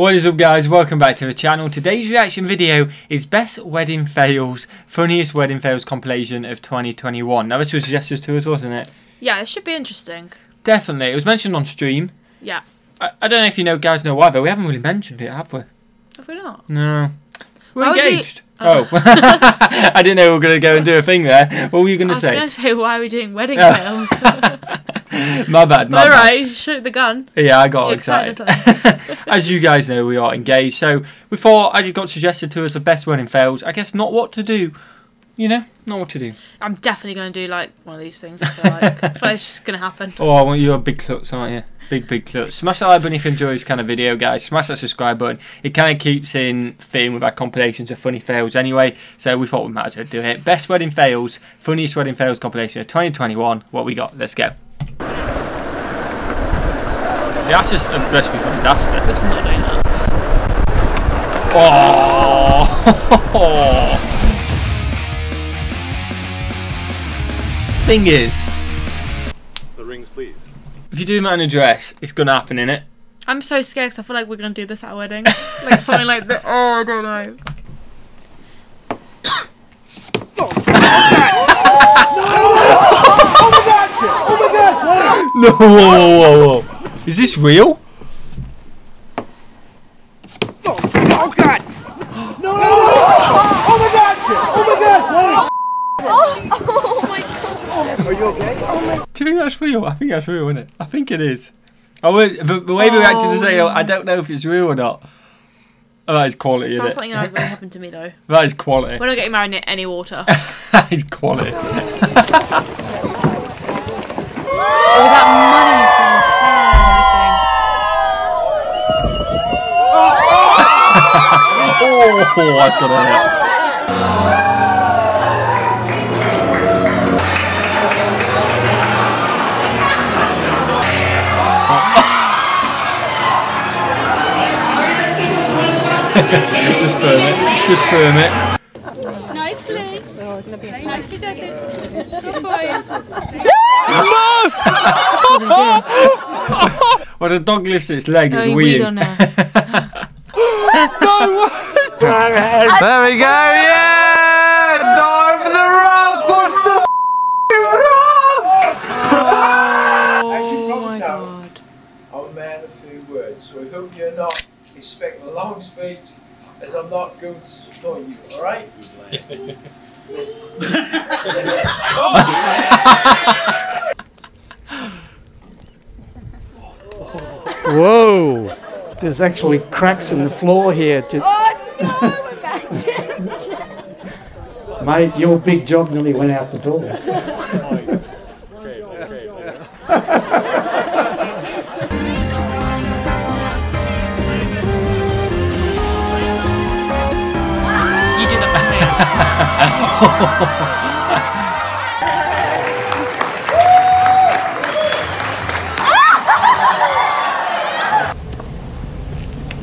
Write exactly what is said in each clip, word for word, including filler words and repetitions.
What is up, guys? Welcome back to the channel. Today's reaction video is best wedding fails, funniest wedding fails compilation of twenty twenty-one. Now this was suggested to us, wasn't it? Yeah, it should be interesting. Definitely. It was mentioned on stream. Yeah. I, I don't know if you know, guys know why, but we haven't really mentioned it, have we? Have we not? No. We're why engaged. We... Oh. oh. I didn't know we were going to go and do a thing there. What were you going to say? I was going to say, why are we doing wedding fails? My bad, my All right, bad. Shoot the gun. Yeah, I got You're excited. excited. As you guys know, we are engaged. So we thought, as it got suggested to us, the best wedding fails. I guess not what to do. You know, not what to do. I'm definitely going to do like one of these things. I feel like, I feel like it's just going to happen. Oh, I want you a big klutz, aren't you? Big, big klutz. Smash that like button if you enjoy this kind of video, guys. Smash that subscribe button. It kind of keeps in theme with our compilations of funny fails anyway. So we thought we might as well do it. Best wedding fails, funniest wedding fails compilation of twenty twenty-one. What we got? Let's go. That's just a recipe for disaster. It's not doing that. Oh! Thing is, the rings, please. If you do man a dress, it's gonna happen, innit? I'm so scared because I feel like we're gonna do this at a wedding, like something like that. Oh, I don't know. Oh my god! Oh my god! No! Whoa! Whoa! Whoa! Is this real? Oh, oh god! No! No! Oh my god! Oh my god! Oh, oh my god! Are you okay? Oh my. Do you think that's real? I think that's real, isn't it? I think it is. I would, the, the way we reacted oh. to say, oh, I don't know if it's real or not. Oh, that is quality, isn't it? That's something that really happened to me, though. That is quality. We're not getting married in any water. That is quality. Oh, that money! Oh, oh, that's got on it. Just firm it. Just firm it. Nicely. Nicely does it. Good boys. No! When a dog lifts its leg, it's weird. No way! There we go, yeah! Dive in the rope! What's the f***ing rope? As you probably know, I'm a man of few words, so I hope you're not expecting a long speech, as I'm not going to annoy you, alright? Whoa! There's actually cracks in the floor here. Oh no! Mate, your big job nearly went out the door. You do that.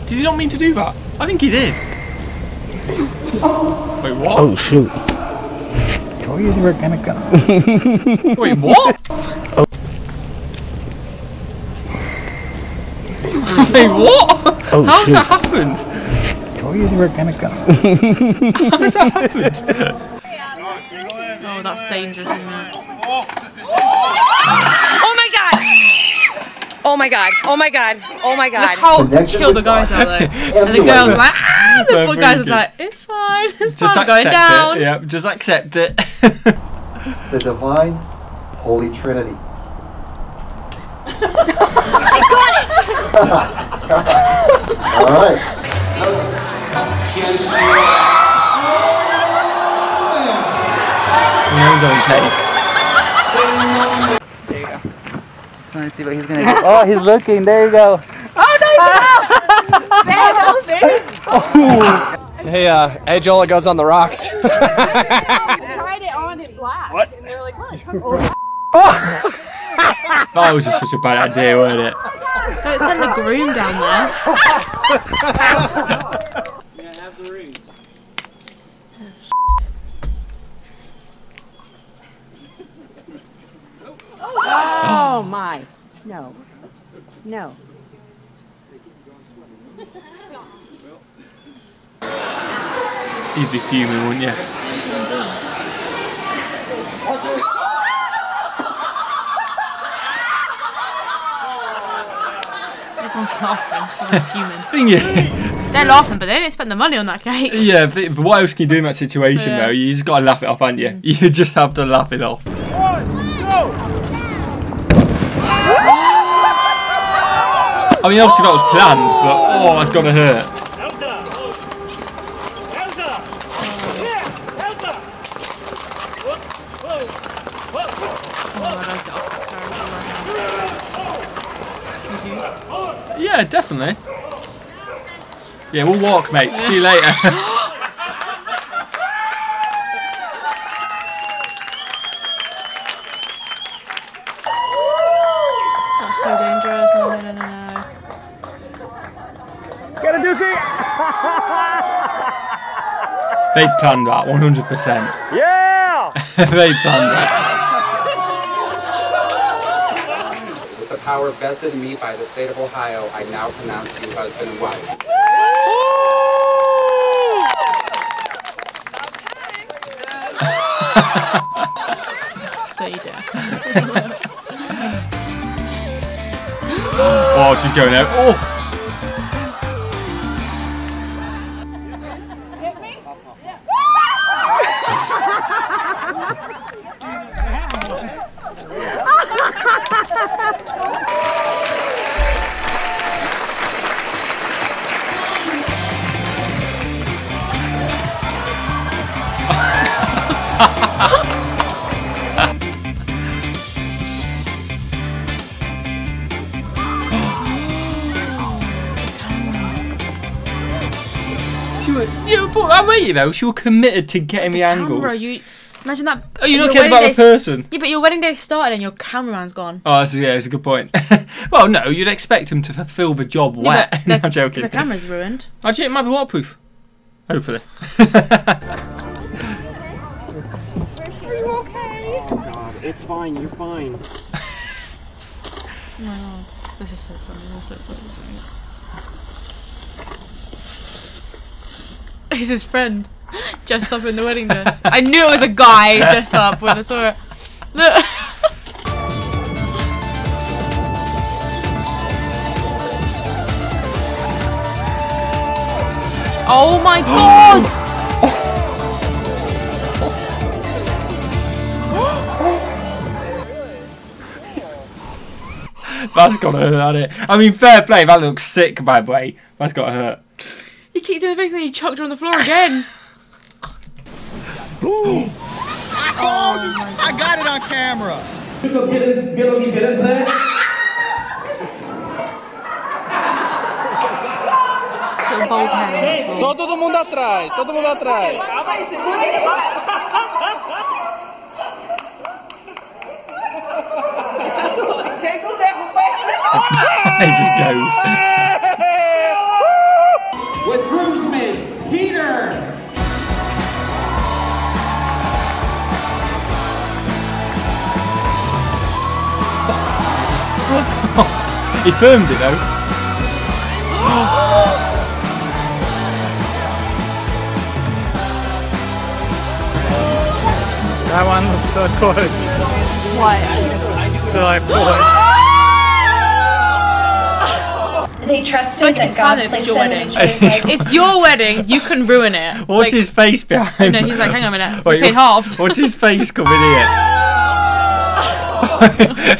Did he not mean to do that? I think he did. Wait, what? Oh, shoot. Oh, you were gonna go. Wait, what? Oh. Wait, what? Oh, how's shoot. that happened? Oh, you were gonna go. How's that happened? Oh, that's dangerous, isn't it? Oh my god! Oh my god, oh my god, oh my god. Look how Connected chill the guys are like. And the girls are like, ah, the poor guys are like, it's fine, it's just fine, I'm going down. It, yeah, just accept it. The Divine Holy Trinity. I got it! Alright. He knows I'm to see what he's gonna do. Oh, he's looking. There you go. Oh, there you go. There you go. Hey, uh, Edge only goes on the rocks. I tried it on in black. What? And they were like, what? Oh, oh. That was just such a bad idea, wasn't it? Don't send the groom down there. Yeah, have the rings. Oh my, no, no. You'd be fuming, wouldn't you? Everyone's laughing. They're fuming. Yeah. They're laughing, but they didn't spend the money on that cake. Yeah, but, but what else can you do in that situation, yeah. though? You just got to laugh it off, haven't you? You just have to laugh it off. One, two. I mean, obviously that was planned, but oh, that's got to hurt. Yeah, definitely. Yeah, we'll walk, mate. See you later. That's so dangerous. No, no, no, no, no. Get a doozy! They planned that one hundred percent. Yeah! They planned that. Power vested in me by the state of Ohio, I now pronounce you husband and wife. There you go. Oh, she's going out. Oh! Hit me? Yeah. She was, yeah, but I'm with you though. She was committed to getting the, the angles. Camera, you, imagine that. Oh, you're not caring about a person. Yeah, but your wedding day started and your cameraman's gone. Oh, that's, yeah, it's a good point. Well, no, you'd expect him to fulfil the job yeah, wet. No, I'm joking. The camera's ruined. Actually, it might be waterproof. Hopefully. Are you okay? Oh God, it's fine. You're fine. Oh my God, this is so funny. This is so funny. He's his friend, dressed up in the wedding dress. I knew it was a guy dressed up when I saw it. Look. Oh my God! That's gotta hurt, hasn't it? I mean, fair play, that looks sick, by the way. That's gotta hurt. You keep doing the thing and you chucked her on the floor again. Boom! I told you! I got it on camera! It's little bald hair. Todo mundo atrás! Todo mundo atrás! He just goes. With groomsman Peter. He filmed it though. That one was so close. Why? So I pulled it. They trusted like that God placed them in Jesus. It's your wedding, you can ruin it. What's like, his face behind? No, he's like, hang on a minute, wait, we paid halves. What's his face coming here?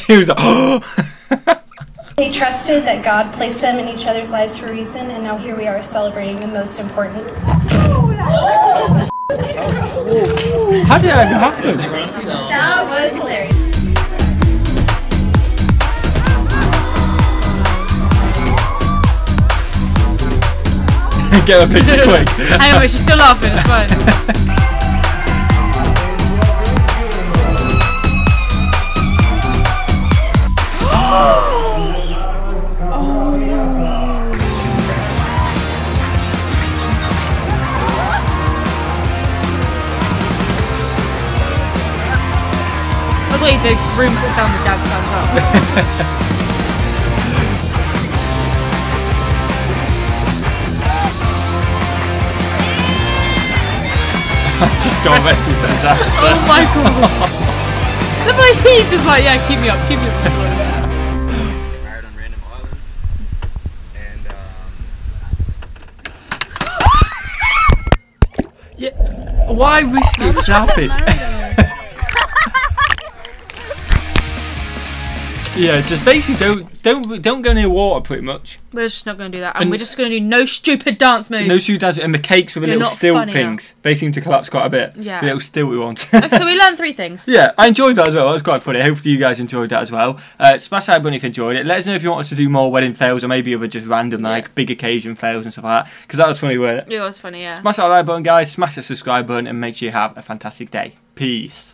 He was like, oh! They trusted that God placed them in each other's lives for a reason, and now here we are celebrating the most important. How did that happen? That was hilarious. Get a picture quick. Anyway, she's still laughing, it's fine. Oh. Luckily the groom sits down, the dad stands up. Let's just go and rescue first. That's oh that. My god! My he's just like, yeah, keep me up, keep me up. Married on random islands, and um. yeah. Why risk it? Stop it. Yeah, just basically don't don't don't go near water. Pretty much. We're just not going to do that, and, and we're just going to do no stupid dance moves. No stupid dance, and the cakes with the You're little still things. Now. They seem to collapse quite a bit. Yeah. The little still we want. So we learned three things. Yeah, I enjoyed that as well. That was quite funny. Hopefully you guys enjoyed that as well. Uh, smash that button if you enjoyed it. Let us know if you want us to do more wedding fails or maybe other just random yeah. like big occasion fails and stuff like that. Because that was funny, wasn't it? It was funny, yeah. Smash that like button, guys. Smash that subscribe button, and make sure you have a fantastic day. Peace.